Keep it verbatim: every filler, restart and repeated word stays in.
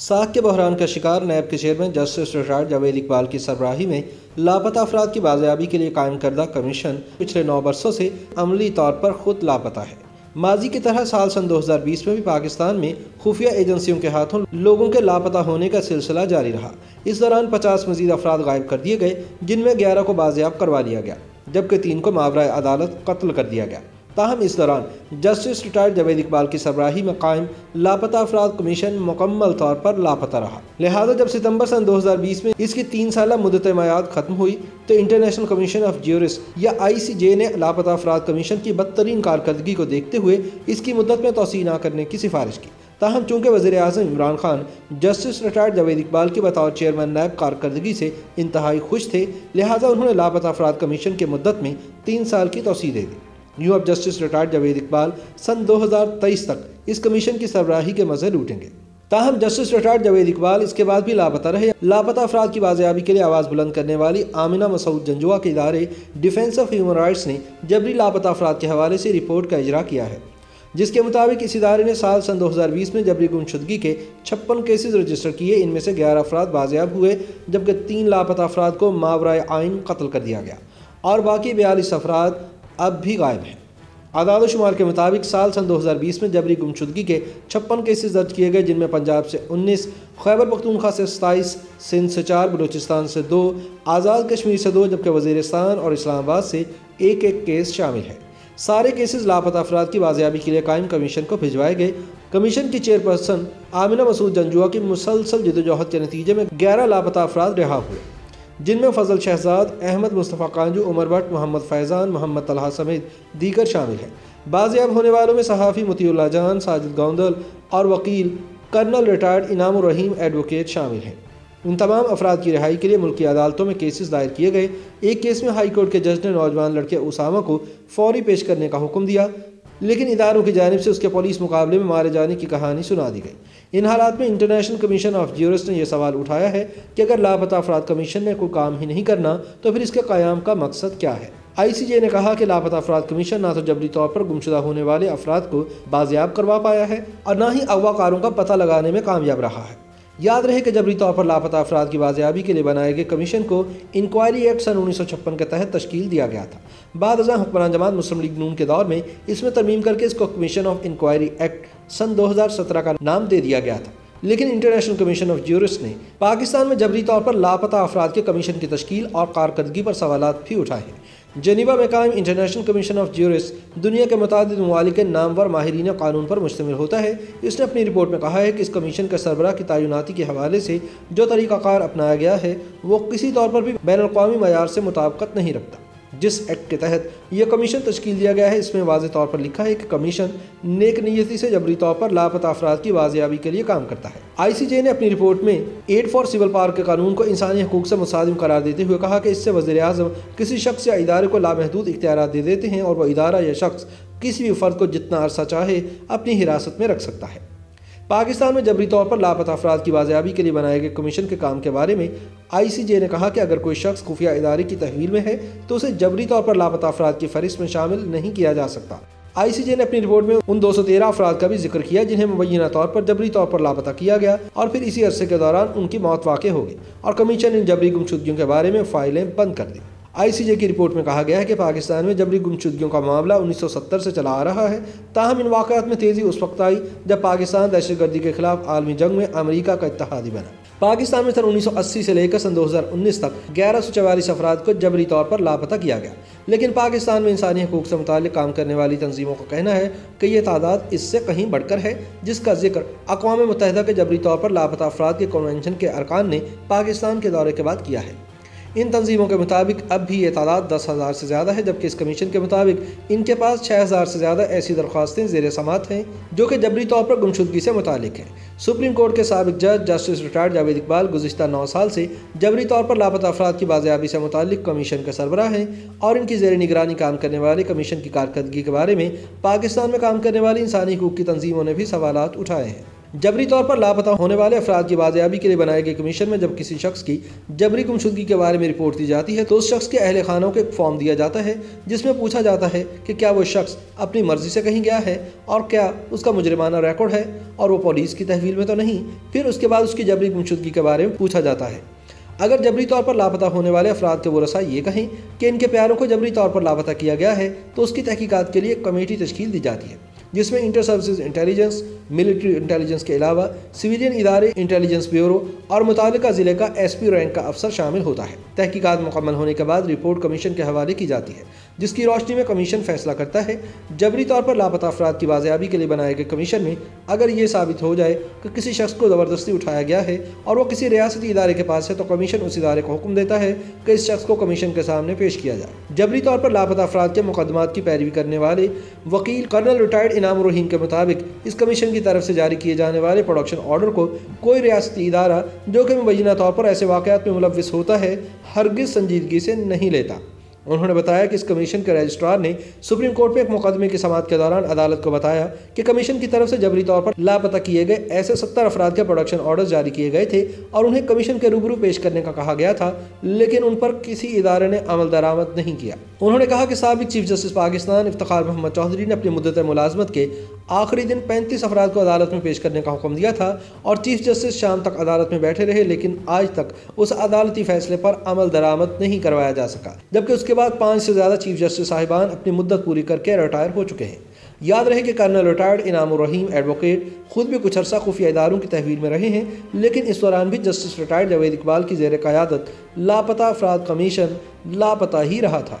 साख के बहरान का शिकार नैब के chairman justice retired Javed Iqbal की सरबराही में लापता अफराद की बाजियाबी के लिए कायम करदा कमीशन पिछले नौ बरसों से अमली तौर पर खुद लापता है। माजी की तरह साल सन दो हज़ार बीस में भी पाकिस्तान में खुफिया एजेंसियों के हाथों लोगों के लापता होने का सिलसिला जारी रहा। इस दौरान पचास मजीद अफराद गायब कर दिए गए, जिनमें ग्यारह को बाजियाब करवा लिया गया जबकि तीन को मावरा अदालत कत्ल कर दिया गया। ताहम इस दौरान जस्टिस रिटायर्ड जावेद इकबाल की सरबराही में कायम लापता अफराद कमीशन मुकम्मल तौर पर लापता रहा। लिहाजा जब सितंबर सन दो हज़ार बीस में इसकी तीन साल मुद्दत मयाद खत्म हुई तो इंटरनेशनल कमीशन ऑफ ज्यूरिस्ट या आई सी जे ने लापता अफराद कमीशन की बदतरीन कारकर्दगी को देखते हुए इसकी मुद्दत में तोसी ना करने की सिफारिश की। ताहम चूँकि वज़ीर आज़म इमरान खान जस्टिस रिटायर्ड जावेद इकबाल की बतौर चेयरमैन नायब कारकर्दगी से इंतहाई खुश थे, लिहाजा उन्होंने लापता अफराद कमीशन की मुद्दत में तीन साल की तोसी दे दी। न्यू अब जस्टिस रिटायर्ड जावेद इकबाल सन दो हज़ार तेईस तक इस कमीशन की सरबराही के मजे लूटेंगे। ताहम जस्टिस रिटायर्ड जावेद इकबाल इसके बाद भी लापता रहे। लापता अफराद की बाजियाबी के लिए आवाज़ बुलंद करने वाली आमिना मसूद जंजुआ के इदारे डिफेंस ऑफ ह्यूमन राइट्स ने जबरी लापता अफराद के हवाले से रिपोर्ट का इजरा किया है, जिसके मुताबिक इस इदारे ने साल सन दो हज़ार बीस में जबरी गुमशुदगी के छप्पन केसेज रजिस्टर किए। इनमें से ग्यारह अफराद बाजियाब हुए जबकि तीन लापता अफराद को मावराए आइन कत्ल कर दिया गया और बाकी बयालीस अफराद अब भी गायब हैं। आदाद शुमार के मुताबिक साल सन दो हज़ार बीस में जबरी गुमशुदगी के छप्पन केसेस दर्ज किए गए, जिनमें पंजाब से उन्नीस, खैबर पख्तूनख्वा से सताईस, सिंध से चार, बलूचिस्तान से दो, आज़ाद कश्मीर से दो जबकि वजीरिस्तान और इस्लामाबाद से एक एक केस शामिल है। सारे केसेस लापता अफराद की बाजियाबी के लिए कायम कमीशन को भिजवाए गए। कमीशन की चेयरपर्सन आमिना मसूद जंजुआ की मुसलसल जदोजहद के नतीजे में ग्यारह लापता अफराद रिहा हुए, जिनमें फजल शहजाद, अहमद मुस्तफ़ा कांजू, उमर भट्ट, मोहम्मद फैज़ान, मोहम्मद तलहा समेत दीगर शामिल हैं। बाजियाब होने वालों में सहाफ़ी मतिउल्लाह जान, साजिद गोंदल और वकील कर्नल रिटायर्ड इनाम-उर-रहीम एडवोकेट शामिल हैं। इन तमाम अफराद की रिहाई के लिए मुल्की अदालतों में केसेस दायर किए गए। एक केस में हाई कोर्ट के जज ने नौजवान लड़के उसामा को फौरी पेश करने का हुक्म दिया, लेकिन इदारों की जानिब से उसके पुलिस मुकाबले में मारे जाने की कहानी सुना दी गई। इन हालात में इंटरनेशनल कमीशन ऑफ ज्यूरिस्ट ने यह सवाल उठाया है कि अगर लापता अफराद कमीशन ने कोई काम ही नहीं करना तो फिर इसके क़याम का मकसद क्या है। आई सी जे ने कहा कि लापता अफराद कमीशन ना तो जबरी तौर पर गुमशुदा होने वाले अफराद को बाजियाब करवा पाया है और ना ही अगवाकारों का पता लगाने में कामयाब रहा है। याद रहे कि जबरी तौर पर लापता अफराद की बाजियाबी के लिए बनाए गए कमीशन को इंक्वायरी एक्ट सन उन्नीस सौ छप्पन के तहत तश्कील दिया गया था। बाद अज़ां हुक्मरान जमात मुस्लिम लीग नून के दौर में इसमें तरमीम करके इसको कमीशन ऑफ इंक्वायरी एक्ट सन दो हज़ार सत्रह का नाम दे दिया गया था, लेकिन इंटरनेशनल कमीशन ऑफ ज्यूरिस्ट ने पाकिस्तान में जबरी तौर पर लापता अफराद के कमीशन की तश्कील और कारकर्दगी पर सवालात भी उठाए हैं। जेनेवा में कायम इंटरनेशनल कमीशन ऑफ ज्यूरिस्ट दुनिया के मुतादिद ममालिक के नामवर माहिरीन कानून पर मुश्तमिल होता है। इसने अपनी रिपोर्ट में कहा है कि इस कमीशन के सरबराह की तयनाती के हवाले से जो तरीक़ाकार अपनाया गया है वो किसी तौर पर भी बैन अल-कौमी मयार से मुताबिकत नहीं रखता। जिस एक्ट के तहत यह कमीशन तश्कील दिया गया है इसमें वाज़े तौर पर लिखा है कि कमीशन नेक नियती से जबरी तौर पर लापता अफराद की बाजियाबी के लिए काम करता है। आई सी जे ने अपनी रिपोर्ट में एड फॉर सिविल पावर के कानून को इंसानी हकूक़ से मुसादिम करार देते हुए कहा कि इससे वज़ीर-ए-आज़म किसी शख्स या इदारे को लामहदूद इख्तियारात दे देते हैं और वह इदारा या शख्स किसी भी फ़र्द को जितना अरसा चाहे अपनी हिरासत में रख सकता है। पाकिस्तान में जबरी तौर पर लापता अफराद की बाजियाबी के लिए बनाए गए कमीशन के काम के बारे में आई सी जे ने कहा कि अगर कोई शख्स खुफिया इदारे की तहवील में है तो उसे जबरी तौर पर लापता अफराद की फहरिस्त में शामिल नहीं किया जा सकता। आई सी जे ने अपनी रिपोर्ट में उन दो सौ तेरह अफराद का भी जिक्र किया जिन्हें मुबैना तौर पर जबरी तौर पर लापता किया गया और फिर इसी अरसे के दौरान उनकी मौत वाक़ई हो गई और कमीशन इन जबरी गुमशुदगियों के बारे में फाइलें बंद कर दी। आई सी जे की रिपोर्ट में कहा गया है कि पाकिस्तान में जबरी गुमशुदगियों का मामला उन्नीस सौ सत्तर से चला आ रहा है। ताहम इन वाक़ात में तेज़ी उस वक्त आई जब पाकिस्तान दहशतगर्दी के खिलाफ आलमी जंग में अमरीका का इत्तहादी बना। पाकिस्तान में सन उन्नीस सौ अस्सी से लेकर सन दो हज़ार उन्नीस तक ग्यारह सौ चवालीस अफराद को जबरी तौर पर लापता किया गया, लेकिन पाकिस्तान में इंसानी हकूक़ से मुताल्लिक़ काम करने वाली तंजीमों का कहना है कि यह तादाद इससे कहीं बढ़कर है, जिसका जिक्र अक़वाम मुत्तहिदा के जबरी तौर पर लापता अफराद के कन्वेंशन के अरकान ने पाकिस्तान के दौरे के बाद किया है। इन तंजीमों के मुताबिक अब भी ये तादाद दस हज़ार से ज़्यादा है, जबकि इस कमीशन के मुताबिक इनके पास छः हज़ार से ज़्यादा ऐसी दरख्वास्तें ज़ेर समात हैं जो कि जबरी तौर पर गुमशुदगी से मुतालिक हैं। सुप्रीम कोर्ट के साबिक जज जस्टिस रिटायर्ड जावेद इकबाल गुज़िश्ता नौ साल से जबरी तौर पर लापता अफराद की बाजियाबी से मुतालिक कमीशन के सरबराह हैं और इनकी ज़ेर निगरानी काम करने वाले कमीशन की कारकर्दगी के बारे में पाकिस्तान में काम करने वाली इंसानी हकूक़ की तंजीमों ने भी सवालात उठाए हैं। जबरी तौर पर लापता होने वाले अफराद की बाजियाबी के लिए बनाए गए कमीशन में जब किसी शख्स की जबरी गुमशुदगी के बारे में रिपोर्ट दी जाती है तो उस शख्स के अहल खानों को एक फॉर्म दिया जाता है जिसमें पूछा जाता है कि क्या वो शख्स अपनी मर्जी से कहीं गया है और क्या उसका मुजरिमाना रिकॉर्ड है और वो पुलिस की तहवील में तो नहीं। फिर उसके बाद उसकी जबरी गुमशुदगी के बारे में पूछा जाता है। अगर जबरी तौर पर लापता होने वाले अफराद के वरसा ये कहें कि इनके प्यारों को जबरी तौर पर लापता किया गया है तो उसकी तहकीकात के लिए कमेटी तश्कील दी जाती है जिसमें inter services intelligence, military intelligence के अलावा सिविलियन इदारे, इंटेलिजेंस ब्यूरो और मुतालिका ज़िले का एसपी रैंक का अफसर शामिल होता है। तहकीकात मुकम्मल होने के बाद रिपोर्ट कमीशन के हवाले की जाती है जिसकी रोशनी में कमीशन फैसला करता है। जबरी तौर पर लापता अफराद की बाजियाबी के लिए बनाए गए कमीशन में अगर ये साबित हो जाए कि किसी शख्स को ज़बरदस्ती उठाया गया है और वो किसी रियासती इदारे के पास है तो कमीशन उस इदारे को हुक्म देता है कि इस शख्स को कमीशन के सामने पेश किया जाए। जबरी तौर पर लापता अफराद के मुकदमात की पैरवी करने वाले वकील कर्नल रिटायर्ड इनाम-उर-रहीम के मुताबिक इस कमीशन की तरफ से जारी किए जाने वाले प्रोडक्शन ऑर्डर को कोई रियासती इदारा जो कि मुबैना तौर पर ऐसे वाक़यात में मुलव्विस होता है हरगिज़ संजीदगी से नहीं लेता। उन्होंने बताया कि इस कमीशन के रजिस्ट्रार ने सुप्रीम कोर्ट में एक मुकदमे की समाअत के दौरान अदालत को बताया कि कमीशन की तरफ से जबरी तौर पर लापता किए गए ऐसे सत्तर अफराद के प्रोडक्शन ऑर्डर्स जारी किए गए थे और उन्हें कमीशन के रूबरू पेश करने का कहा गया था, लेकिन उन पर किसी इदारे ने अमल दरामद नहीं किया। उन्होंने कहा कि साबिक चीफ जस्टिस पाकिस्तान इफ्तिखार मोहम्मद चौधरी ने अपनी मुद्दत मुलाजमत के आखिरी दिन पैंतीस अफराद को अदालत में पेश करने का हुक्म दिया था और चीफ जस्टिस शाम तक अदालत में बैठे रहे, लेकिन आज तक उस अदालती फैसले पर अमल दरामद नहीं करवाया जा सका, जबकि उसके बाद पाँच से ज़्यादा चीफ जस्टिस साहिबान अपनी मुद्दत पूरी करके रिटायर हो चुके हैं। याद रहे कि कर्नल रिटायर्ड इनाम-उर-रहीम एडवोकेट खुद भी कुछ अरसा खुफिया इदारों की तहवील में रहे हैं, लेकिन इस दौरान भी जस्टिस रिटायर्ड जावेद इकबाल की ज़ेर क़यादत लापता अफराद कमीशन लापता ही रहा था।